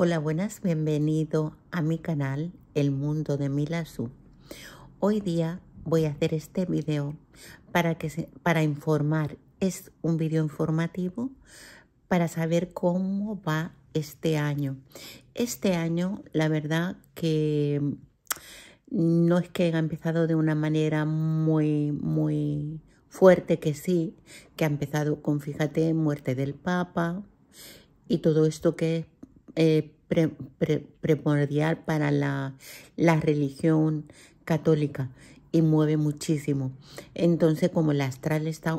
Hola, buenas, bienvenido a mi canal El Mundo de Mila Su. Hoy día voy a hacer este video para informar. Es un video informativo para saber cómo va este año. Este año, la verdad que no es que haya empezado de una manera muy fuerte, que sí, que ha empezado con, fíjate, muerte del Papa y todo esto que es primordial para la religión católica y mueve muchísimo. Entonces, como el astral está,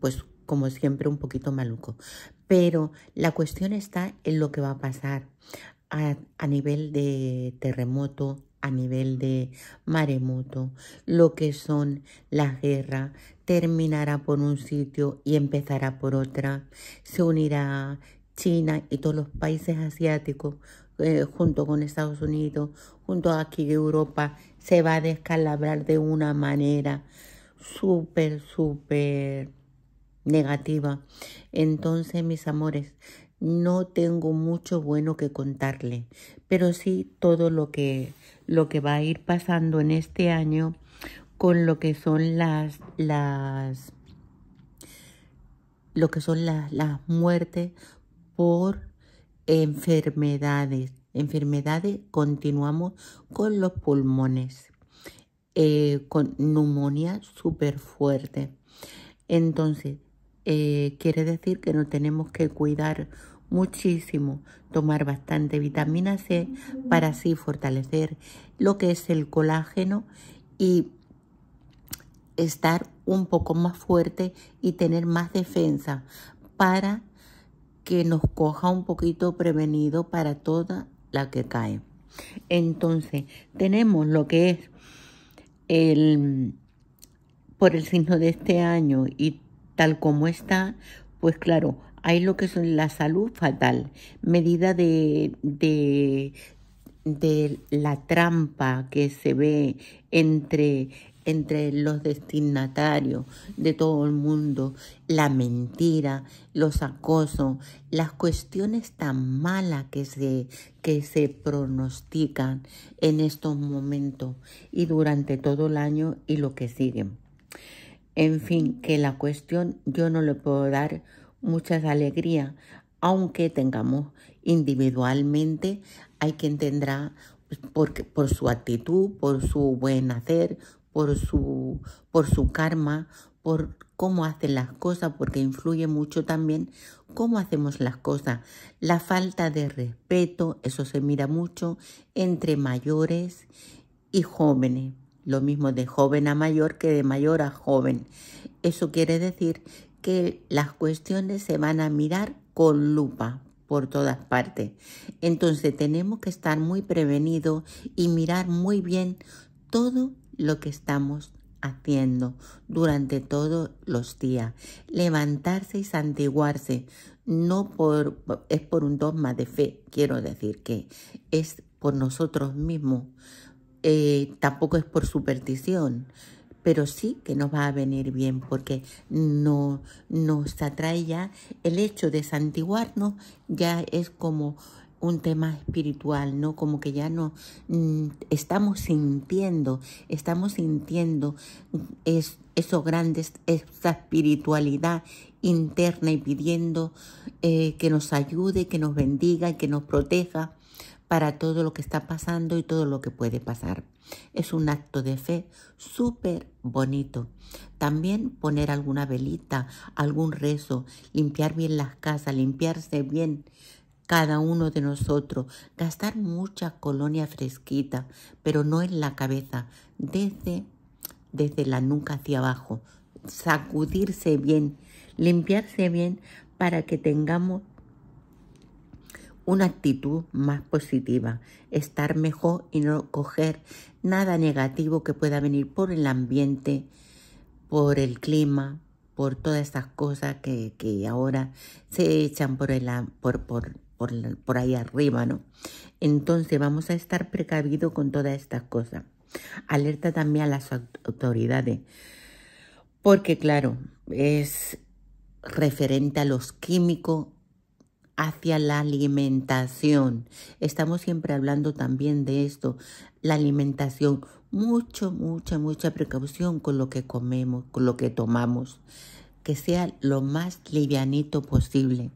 pues como siempre, un poquito maluco. Pero la cuestión está en lo que va a pasar a nivel de terremoto, a nivel de maremoto, lo que son las guerras. Terminará por un sitio y empezará por otra. Se unirá China y todos los países asiáticos, junto con Estados Unidos, junto aquí Europa, se va a descalabrar de una manera súper negativa. Entonces, mis amores, no tengo mucho bueno que contarle, pero sí todo lo que va a ir pasando en este año con lo que son las muertes por enfermedades. Continuamos con los pulmones, con neumonía súper fuerte. Entonces, quiere decir que nos tenemos que cuidar muchísimo, tomar bastante vitamina C para así fortalecer lo que es el colágeno y estar un poco más fuerte y tener más defensa para que nos coja un poquito prevenido para toda la que cae. Entonces, tenemos lo que es por el signo de este año y tal como está, pues claro, hay lo que son la salud fatal, medida de la trampa que se ve entre los destinatarios de todo el mundo, la mentira, los acosos, las cuestiones tan malas que se pronostican en estos momentos y durante todo el año y lo que siguen. En fin, que la cuestión yo no le puedo dar muchas alegrías, aunque tengamos individualmente, hay quien tendrá por su actitud, por su buen hacer, por su karma, por cómo hacen las cosas, porque influye mucho también cómo hacemos las cosas. La falta de respeto, eso se mira mucho entre mayores y jóvenes. Lo mismo de joven a mayor que de mayor a joven. Eso quiere decir que las cuestiones se van a mirar con lupa por todas partes. Entonces tenemos que estar muy prevenidos y mirar muy bien todo lo que estamos haciendo durante todos los días. Levantarse y santiguarse, no es por un dogma de fe, quiero decir que es por nosotros mismos. Tampoco es por superstición, pero sí que nos va a venir bien porque no nos atrae ya el hecho de santiguarnos, ya es como un tema espiritual, ¿no? Como que ya no estamos sintiendo eso grande, esa espiritualidad interna y pidiendo que nos ayude, que nos bendiga y que nos proteja para todo lo que está pasando y todo lo que puede pasar. Es un acto de fe súper bonito. También poner alguna velita, algún rezo, limpiar bien las casas, limpiarse bien cada uno de nosotros, gastar mucha colonia fresquita, pero no en la cabeza, desde la nuca hacia abajo, sacudirse bien, limpiarse bien para que tengamos una actitud más positiva, estar mejor y no coger nada negativo que pueda venir por el ambiente, por el clima, por todas esas cosas que ahora se echan por ahí arriba, ¿no? Entonces vamos a estar precavidos con todas estas cosas. Alerta también a las autoridades, porque claro, es referente a los químicos, hacia la alimentación. Estamos siempre hablando también de esto, la alimentación. Mucha precaución con lo que comemos, con lo que tomamos. Que sea lo más livianito posible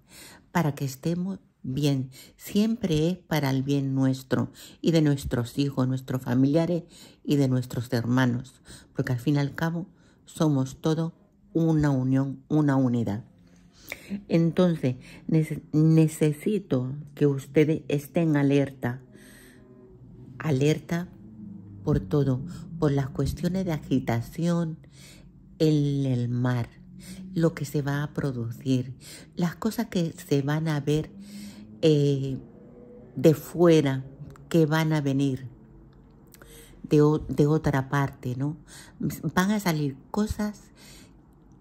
para que estemos bien. Siempre es para el bien nuestro y de nuestros hijos, nuestros familiares y de nuestros hermanos. Porque al fin y al cabo somos todos una unión, una unidad. Entonces, necesito que ustedes estén alerta, alerta por todo, por las cuestiones de agitación en el mar, lo que se va a producir, las cosas que se van a ver de fuera, que van a venir de otra parte, ¿no? Van a salir cosas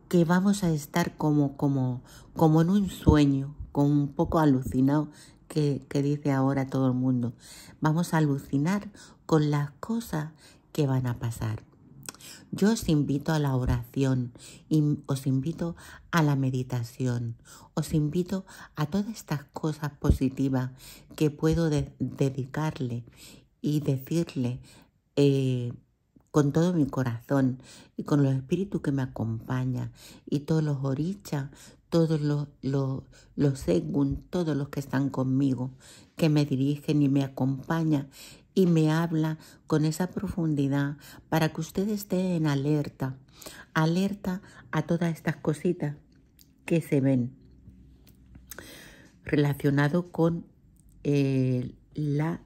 que vamos a estar como en un sueño, como un poco alucinado, que dice ahora todo el mundo. Vamos a alucinar con las cosas que van a pasar. Yo os invito a la oración, y os invito a la meditación, os invito a todas estas cosas positivas que puedo dedicarle y decirle con todo mi corazón y con los espíritus que me acompañan y todos los orichas, todos los segun, todos los que están conmigo, que me dirigen y me acompañan y me hablan con esa profundidad para que ustedes estén alerta, alerta a todas estas cositas que se ven relacionado con la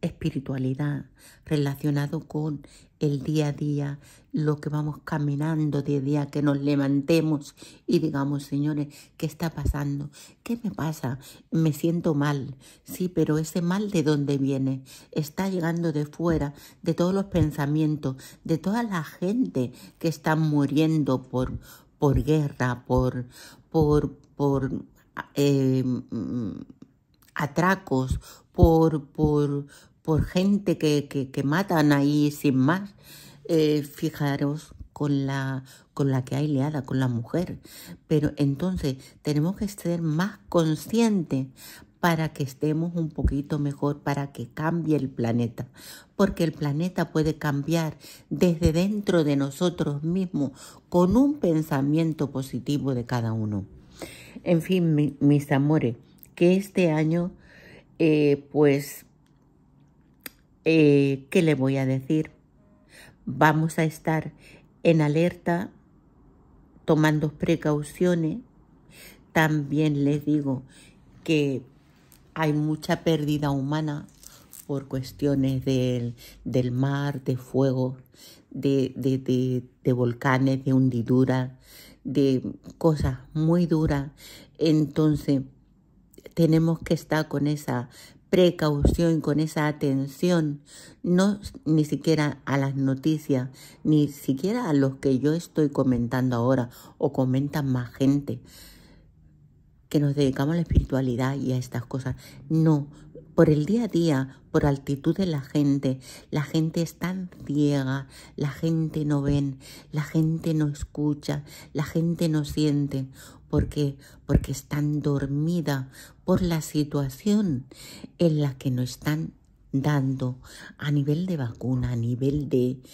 espiritualidad, relacionado con el día a día, lo que vamos caminando día a día, que nos levantemos y digamos, señores, ¿qué está pasando? ¿Qué me pasa? Me siento mal. Sí, pero ese mal, ¿de dónde viene? Está llegando de fuera, de todos los pensamientos, de toda la gente que está muriendo por guerra, por atracos, por gente que matan ahí sin más. Fijaros con la que hay liada, con la mujer. Pero entonces tenemos que ser más conscientes para que estemos un poquito mejor, para que cambie el planeta. Porque el planeta puede cambiar desde dentro de nosotros mismos, con un pensamiento positivo de cada uno. En fin, mis amores, que este año, ¿qué le voy a decir? Vamos a estar en alerta, tomando precauciones. También les digo que hay mucha pérdida humana por cuestiones del mar, de fuego, de volcanes, de hundidura, de cosas muy duras. Entonces, tenemos que estar con esa precaución, con esa atención, no ni siquiera a las noticias, ni siquiera a los que yo estoy comentando ahora o comentan más gente, que nos dedicamos a la espiritualidad y a estas cosas. No, por el día a día, por la actitud de la gente es tan ciega, la gente no ven, la gente no escucha, la gente no siente. ¿Por qué? Porque están dormidas por la situación en la que nos están dando a nivel de vacuna, a nivel de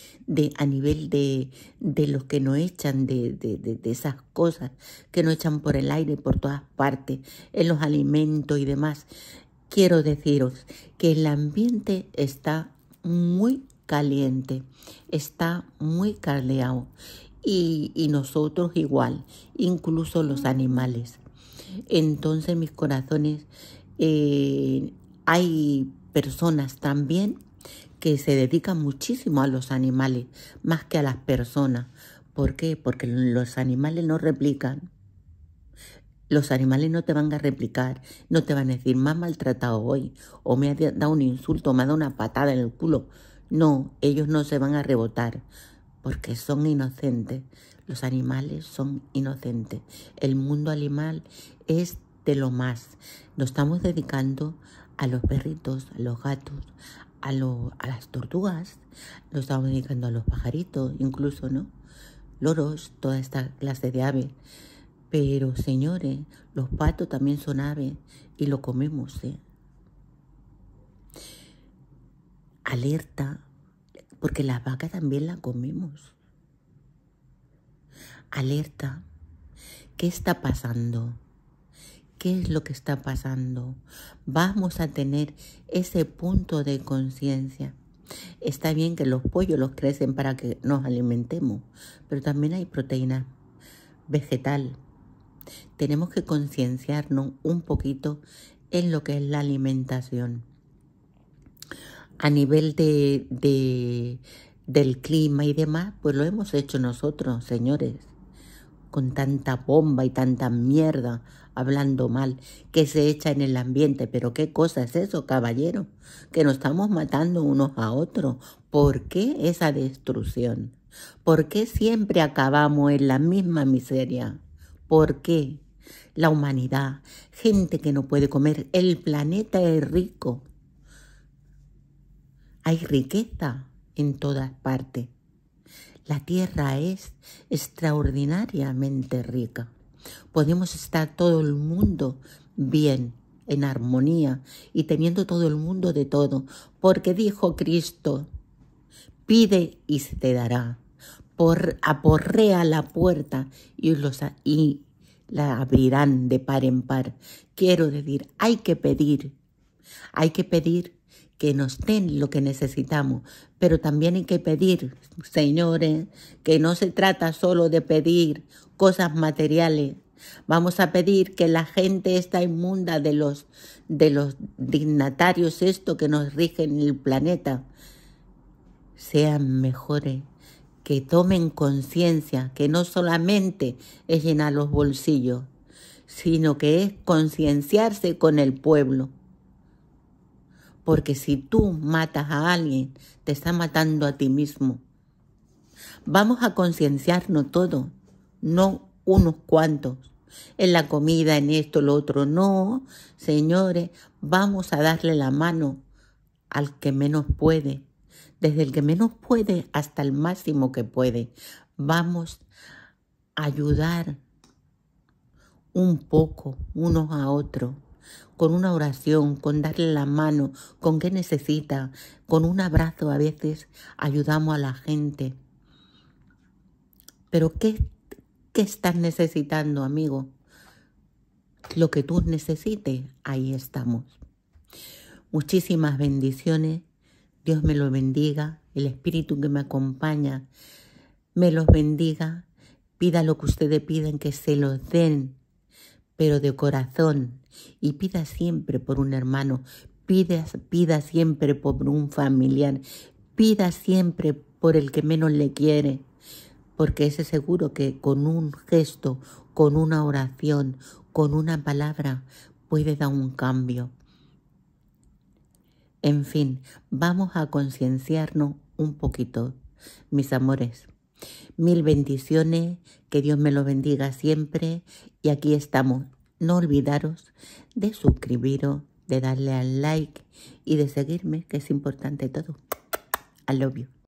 lo que nos echan, de esas cosas que nos echan por el aire, por todas partes, en los alimentos y demás. Quiero deciros que el ambiente está muy caliente, está muy caldeado. Y nosotros igual, incluso los animales. Entonces, mis corazones, hay personas también que se dedican muchísimo a los animales, más que a las personas. ¿Por qué? Porque los animales no replican. Los animales no te van a replicar, no te van a decir, me has maltratado hoy, o me has dado un insulto, me has dado una patada en el culo. No, ellos no se van a rebotar. Porque son inocentes. Los animales son inocentes. El mundo animal es de lo más. Nos estamos dedicando a los perritos, a los gatos, a las tortugas. Nos estamos dedicando a los pajaritos, incluso, ¿no? Loros, toda esta clase de aves. Pero, señores, los patos también son aves y lo comemos, ¿eh? Alerta, porque las vacas también las comemos. Alerta, ¿qué está pasando? ¿Qué es lo que está pasando? Vamos a tener ese punto de conciencia. Está bien que los pollos los crecen para que nos alimentemos, pero también hay proteína vegetal. Tenemos que concienciarnos un poquito en lo que es la alimentación. A nivel del clima y demás, pues lo hemos hecho nosotros, señores, con tanta bomba y tanta mierda, hablando mal, que se echa en el ambiente. Pero ¿qué cosa es eso, caballero? Que nos estamos matando unos a otros. ¿Por qué esa destrucción? ¿Por qué siempre acabamos en la misma miseria? ¿Por qué? La humanidad, gente que no puede comer, el planeta es rico. Hay riqueza en todas partes. La tierra es extraordinariamente rica. Podemos estar todo el mundo bien, en armonía y teniendo todo el mundo de todo. Porque dijo Cristo, pide y se te dará. Aporrea la puerta y la abrirán de par en par. Quiero decir, hay que pedir. Hay que pedir que nos den lo que necesitamos, pero también hay que pedir, señores, que no se trata solo de pedir cosas materiales. Vamos a pedir que la gente esta inmunda de los dignatarios esto que nos rigen el planeta sean mejores, que tomen conciencia, que no solamente es llenar los bolsillos, sino que es concienciarse con el pueblo. Porque si tú matas a alguien, te estás matando a ti mismo. Vamos a concienciarnos todos, no unos cuantos. En la comida, en esto, lo otro. No, señores, vamos a darle la mano al que menos puede. Desde el que menos puede hasta el máximo que puede. Vamos a ayudar un poco, unos a otros. Con una oración, con darle la mano, con qué necesita, con un abrazo a veces ayudamos a la gente. Pero ¿qué estás necesitando, amigo? Lo que tú necesites, ahí estamos. Muchísimas bendiciones. Dios me los bendiga. El espíritu que me acompaña me los bendiga. Pida lo que ustedes piden, que se los den, pero de corazón. Y pida siempre por un hermano, pida siempre por un familiar, pida siempre por el que menos le quiere, porque ese seguro que con un gesto, con una oración, con una palabra, puede dar un cambio. En fin, vamos a concienciarnos un poquito, mis amores. Mil bendiciones, que Dios me lo bendiga siempre y aquí estamos. No olvidaros de suscribiros, de darle al like y de seguirme, que es importante todo. I love you.